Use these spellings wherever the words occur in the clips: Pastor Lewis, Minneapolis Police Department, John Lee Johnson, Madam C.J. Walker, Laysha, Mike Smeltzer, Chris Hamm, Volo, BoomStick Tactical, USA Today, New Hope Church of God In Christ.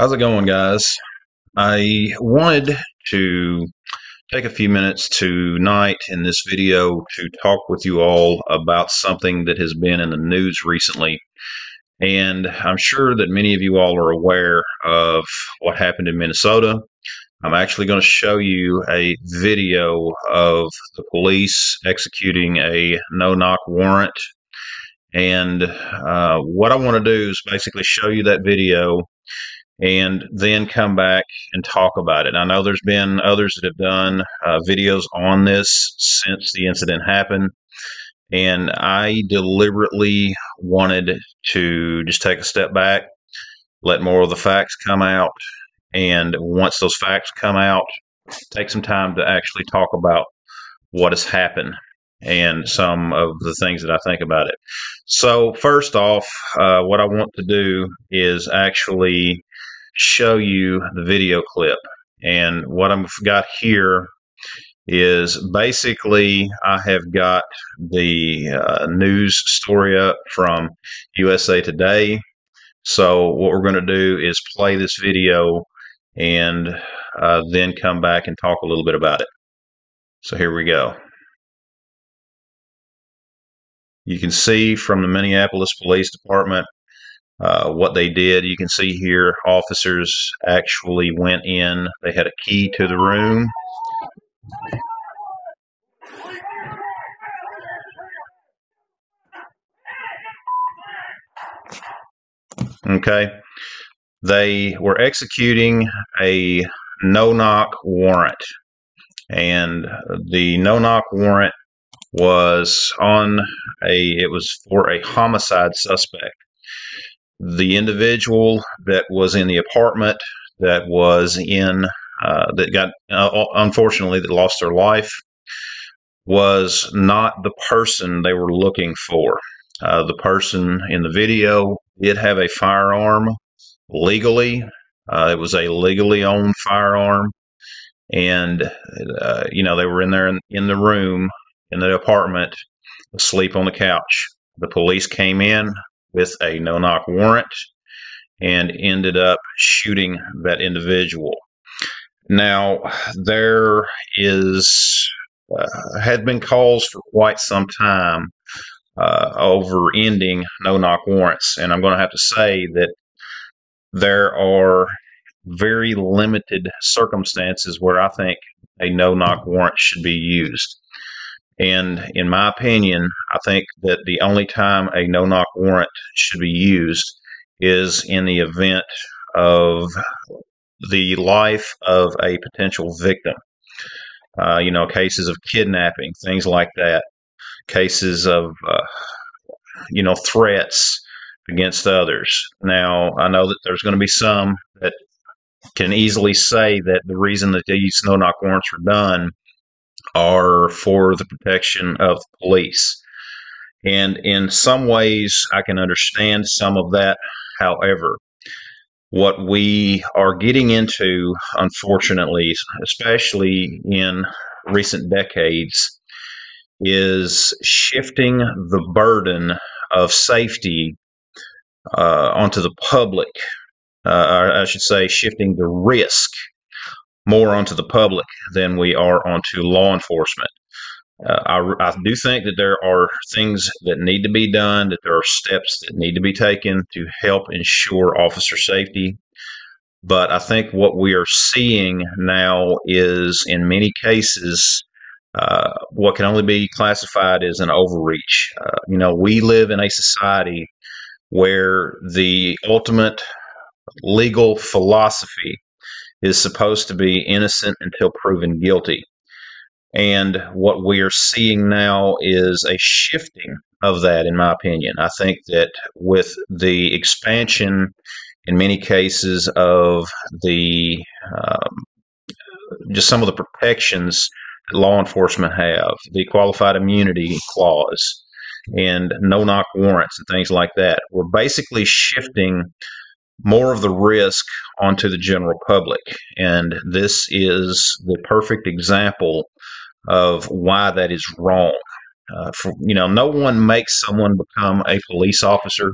How's it going, guys? I wanted to take a few minutes tonight in this video to talk with you all about something that has been in the news recently. And I'm sure that many of you all are aware of what happened in Minnesota. I'm actually going to show you a video of the police executing a no-knock warrant. And what I want to do is basically show you that video and then come back and talk about it. I know there's been others that have done videos on this since the incident happened, and I deliberately wanted to just take a step back, let more of the facts come out, and once those facts come out, take some time to actually talk about what has happened and some of the things that I think about it. So first off, what I want to do is actually show you the video clip. And what I've got here is basically I have got the news story up from USA Today. So what we're going to do is play this video and then come back and talk a little bit about it. So here we go. You can see from the Minneapolis Police Department what they did. You can see here officers actually went in. They had a key to the room. Okay. They were executing a no-knock warrant. And the no-knock warrant was it was for a homicide suspect. The individual that was in the apartment that was in that got unfortunately that lost their life was not the person they were looking for. The person in the video did have a firearm legally. It was a legally owned firearm, and you know, they were in there in the room, in the apartment, asleep on the couch. The police came in with a no-knock warrant and ended up shooting that individual. Now, there had been calls for quite some time over ending no-knock warrants, and I'm going to have to say that there are very limited circumstances where I think a no-knock warrant should be used. And in my opinion, I think that the only time a no-knock warrant should be used is in the event of the life of a potential victim. You know, cases of kidnapping, things like that, cases of, you know, threats against others. Now, I know that there's going to be some that can easily say that the reason that these no-knock warrants are done are for the protection of the police. And in some ways, I can understand some of that. However, what we are getting into, unfortunately, especially in recent decades, is shifting the burden of safety onto the public. I should say shifting the risk more onto the public than we are onto law enforcement. I do think that there are things that need to be done, that there are steps that need to be taken to help ensure officer safety. But I think what we are seeing now is, in many cases, what can only be classified as an overreach. You know, we live in a society where the ultimate legal philosophy is supposed to be innocent until proven guilty. And what we are seeing now is a shifting of that, in my opinion. I think that with the expansion, in many cases, of the just some of the protections that law enforcement have, the qualified immunity clause and no-knock warrants and things like that, we're basically shifting more of the risk onto the general public. And this is the perfect example of why that is wrong. You know, no one makes someone become a police officer.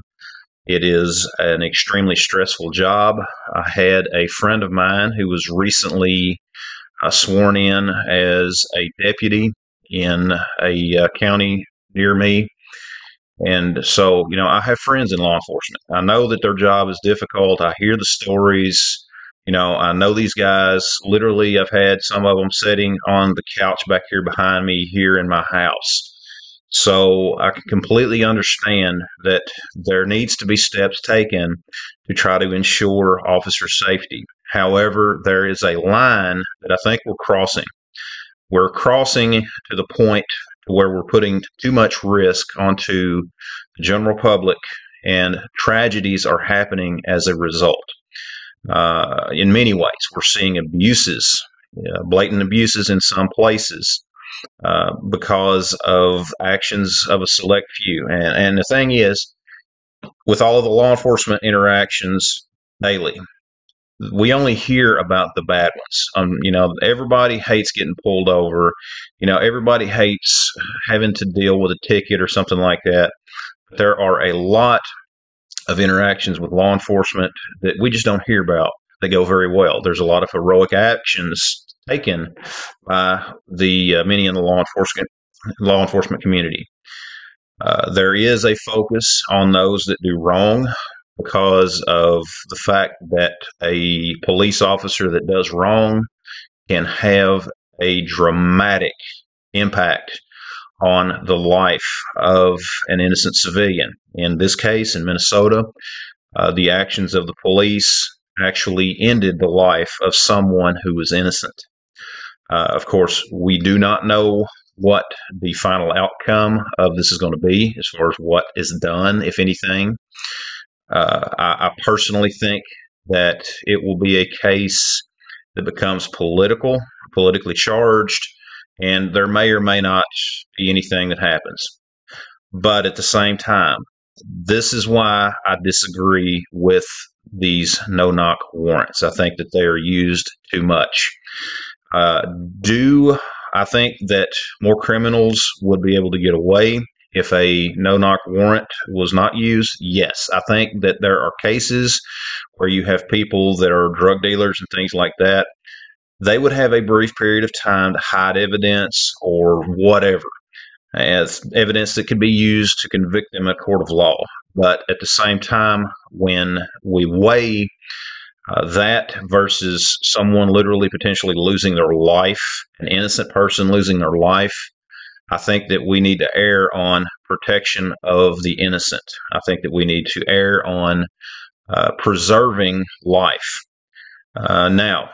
It is an extremely stressful job. I had a friend of mine who was recently sworn in as a deputy in a county near me. And so, you know, I have friends in law enforcement. I know that their job is difficult. I hear the stories. You know, I know these guys. Literally, I've had some of them sitting on the couch back here behind me here in my house. So I can completely understand that there needs to be steps taken to try to ensure officer safety. However, there is a line that I think we're crossing. We're crossing to the point where we're putting too much risk onto the general public, and tragedies are happening as a result. In many ways, we're seeing abuses, blatant abuses in some places because of actions of a select few. And the thing is, with all of the law enforcement interactions daily, we only hear about the bad ones. You know, everybody hates getting pulled over. You know, everybody hates having to deal with a ticket or something like that. But there are a lot of interactions with law enforcement that we just don't hear about. They go very well. There's a lot of heroic actions taken by the many in the law enforcement community. There is a focus on those that do wrong, because of the fact that a police officer that does wrong can have a dramatic impact on the life of an innocent civilian. In this case, in Minnesota, the actions of the police actually ended the life of someone who was innocent. Of course, we do not know what the final outcome of this is going to be as far as what is done, if anything. I personally think that it will be a case that becomes politically charged, and there may or may not be anything that happens. But at the same time, this is why I disagree with these no-knock warrants. I think that they are used too much. Do I think that more criminals would be able to get away if a no-knock warrant was not used? Yes. I think that there are cases where you have people that are drug dealers and things like that. They would have a brief period of time to hide evidence or whatever, as evidence that could be used to convict them in a court of law. But at the same time, when we weigh that versus someone literally potentially losing their life, an innocent person losing their life, I think that we need to err on protection of the innocent. I think that we need to err on preserving life. Now,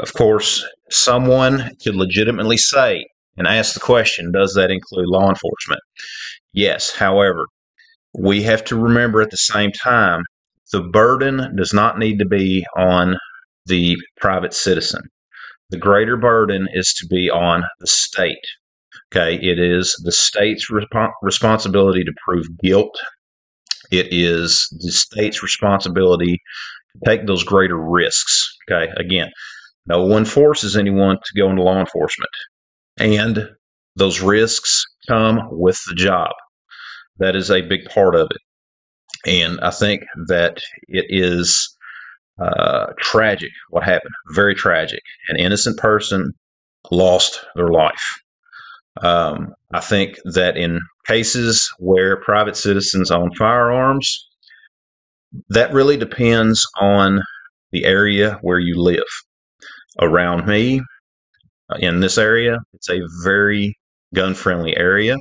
of course, someone could legitimately say and ask the question, does that include law enforcement? Yes. However, we have to remember at the same time, the burden does not need to be on the private citizen. The greater burden is to be on the state. Okay, it is the state's responsibility to prove guilt. It is the state's responsibility to take those greater risks. Okay, again, no one forces anyone to go into law enforcement, and those risks come with the job. That is a big part of it, and I think that it is tragic what happened. Very tragic. An innocent person lost their life. I think that in cases where private citizens own firearms, that really depends on the area where you live. Around me, in this area, it's a very gun-friendly area.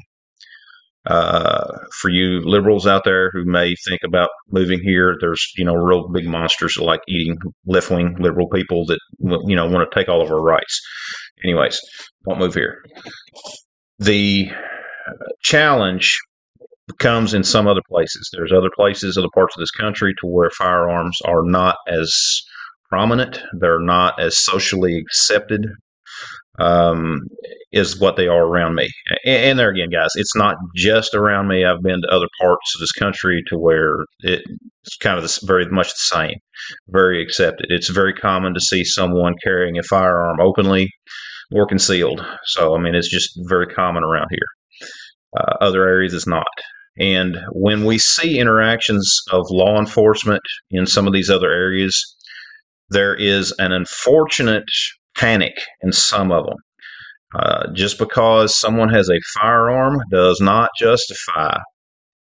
For you liberals out there who may think about moving here, there's, you know, real big monsters like eating left-wing liberal people that, you know, want to take all of our rights. Anyways, don't move here. The challenge comes in some other places. There's other places, other parts of this country to where firearms are not as prominent. They're not as socially accepted is what they are around me. And there again, guys, it's not just around me. I've been to other parts of this country to where it's kind of very much the same, very accepted. It's very common to see someone carrying a firearm openly or concealed. So, I mean, it's just very common around here. Other areas, it's not. And when we see interactions of law enforcement in some of these other areas, there is an unfortunate panic in some of them. Just because someone has a firearm does not justify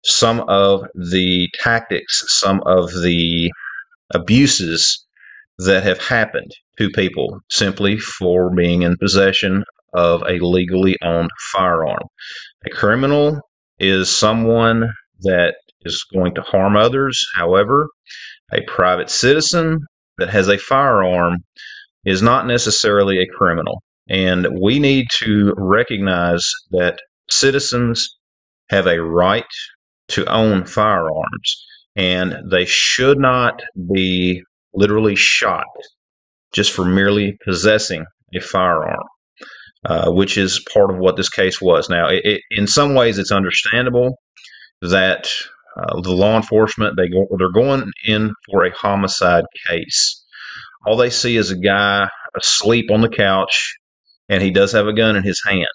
some of the tactics, some of the abuses that have happened to people simply for being in possession of a legally owned firearm. A criminal is someone that is going to harm others. However, a private citizen that has a firearm is not necessarily a criminal. And we need to recognize that citizens have a right to own firearms, and they should not be literally shot just for merely possessing a firearm, which is part of what this case was. Now, in some ways, it's understandable that the law enforcement, they're going in for a homicide case. All they see is a guy asleep on the couch, and he does have a gun in his hand.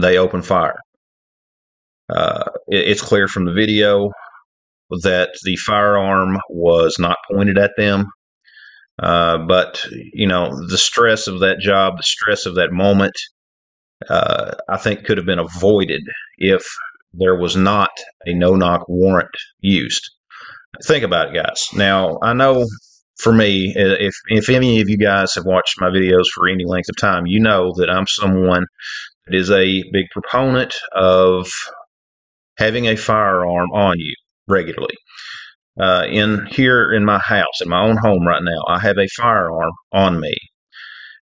They open fire. It's clear from the video that the firearm was not pointed at them. But, you know, the stress of that job, the stress of that moment, I think could have been avoided if there was not a no-knock warrant used. Think about it, guys. Now, I know for me, if any of you guys have watched my videos for any length of time, you know that I'm someone that is a big proponent of having a firearm on you regularly. Here in my house, in my own home right now, I have a firearm on me.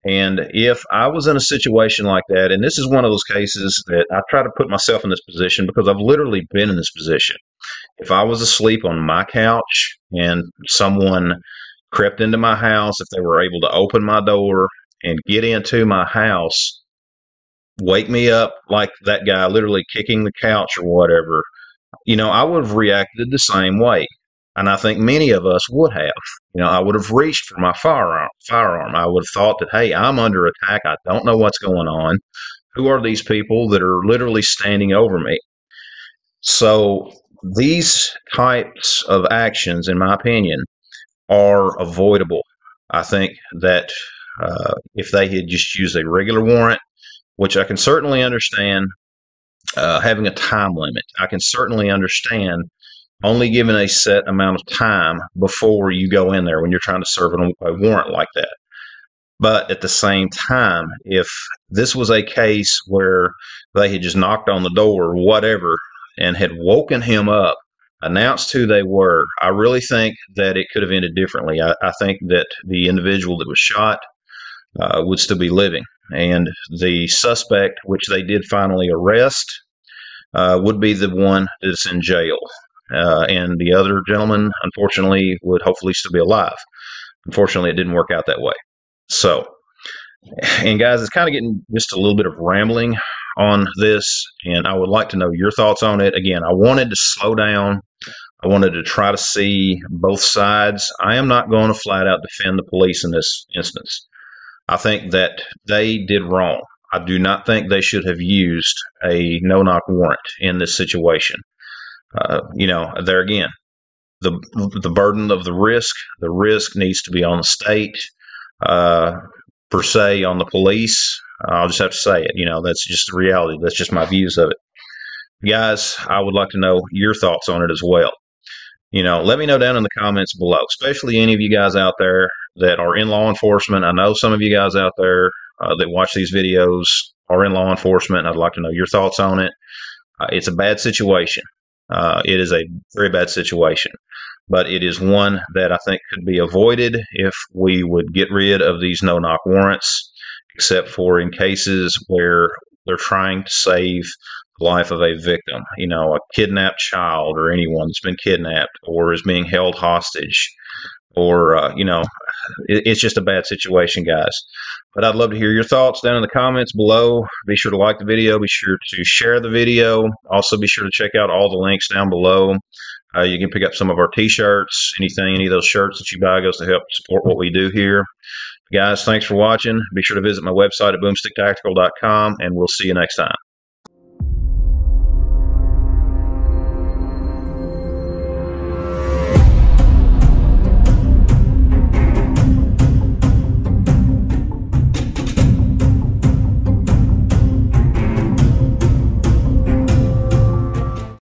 And if I was in a situation like that, and this is one of those cases that I try to put myself in this position because I've literally been in this position. If I was asleep on my couch and someone crept into my house, if they were able to open my door and get into my house, wake me up like that guy literally kicking the couch or whatever, you know, I would have reacted the same way. And I think many of us would have. You know, I would have reached for my firearm. I would have thought that, hey, I'm under attack. I don't know what's going on. Who are these people that are literally standing over me? So these types of actions, in my opinion, are avoidable. I think that if they had just used a regular warrant, which I can certainly understand having a time limit, I can certainly understand only given a set amount of time before you go in there when you're trying to serve a warrant like that. But at the same time, if this was a case where they had just knocked on the door or whatever and had woken him up, announced who they were, I really think that it could have ended differently. I think that the individual that was shot would still be living. And the suspect, which they did finally arrest, would be the one that's in jail. And the other gentleman, unfortunately, would hopefully still be alive. Unfortunately, it didn't work out that way. So, and guys, it's kind of getting just a little bit of rambling on this, and I would like to know your thoughts on it. Again, I wanted to slow down. I wanted to try to see both sides. I am not going to flat out defend the police in this instance. I think that they did wrong. I do not think they should have used a no-knock warrant in this situation. You know, there again, the burden of the risk needs to be on the state, per se, on the police. I'll just have to say it. You know, that's just the reality. That's just my views of it. Guys, I would like to know your thoughts on it as well. You know, let me know down in the comments below, especially any of you guys out there that are in law enforcement. I know some of you guys out there that watch these videos are in law enforcement. I'd like to know your thoughts on it. It's a bad situation. It is a very bad situation, but it is one that I think could be avoided if we would get rid of these no-knock warrants, except for in cases where they're trying to save the life of a victim, you know, a kidnapped child or anyone that's been kidnapped or is being held hostage or, you know, it's just a bad situation, guys. But I'd love to hear your thoughts down in the comments below. Be sure to like the video. Be sure to share the video. Also, be sure to check out all the links down below. You can pick up some of our t-shirts, any of those shirts that you buy goes to help support what we do here. Guys, thanks for watching. Be sure to visit my website at boomsticktactical.com, and we'll see you next time.